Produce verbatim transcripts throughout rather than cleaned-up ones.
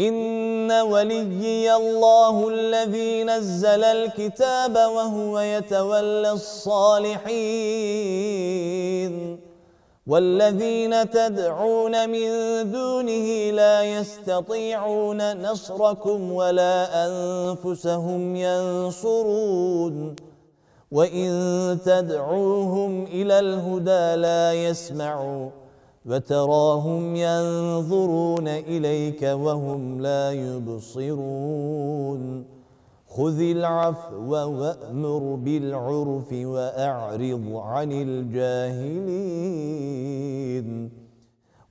إن وليي الله الذي نزل الكتاب وهو يتولى الصالحين والذين تدعون من دونه لا يستطيعون نصركم ولا أنفسهم ينصرون وإن تدعوهم إلى الهدى لا يسمعوا وتراهم ينظرون إليك وهم لا يبصرون خذ العفو وأمر بالعرف وأعرض عن الجاهلين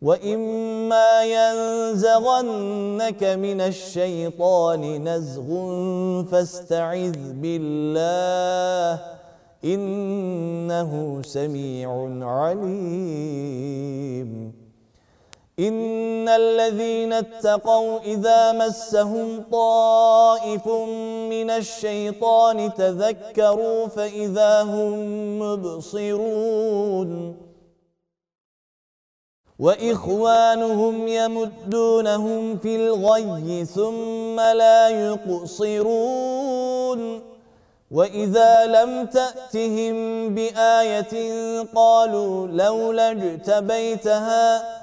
وإما ينزغنك من الشيطان نزغ فاستعذ بالله إنه سميع عليم إن الذين اتقوا إذا مسهم طائف من الشيطان تذكروا فإذا هم مبصرون وإخوانهم يمدونهم في الغي ثم لا يقصرون وإذا لم تأتهم بآية قالوا لولا اجتبيتها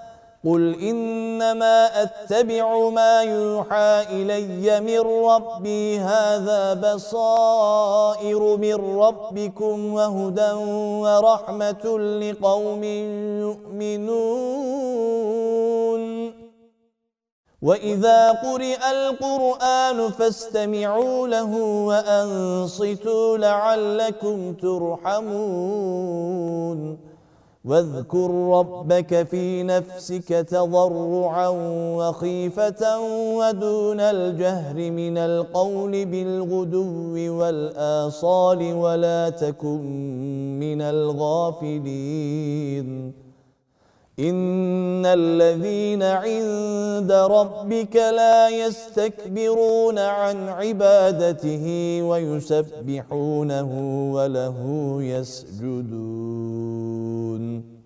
قل إنما أتبع ما يوحى إلي من ربي هذا بصائر من ربكم وهدى ورحمة لقوم يؤمنون وإذا قرئ القرآن فاستمعوا له وأنصتوا لعلكم ترحمون واذكر ربك في نفسك تضرعا وخيفة ودون الجهر من القول بالغدو والآصال ولا تكن من الغافلين إن الذين عند ربك لا يستكبرون عن عبادته ويسبحونه وله يسجدون.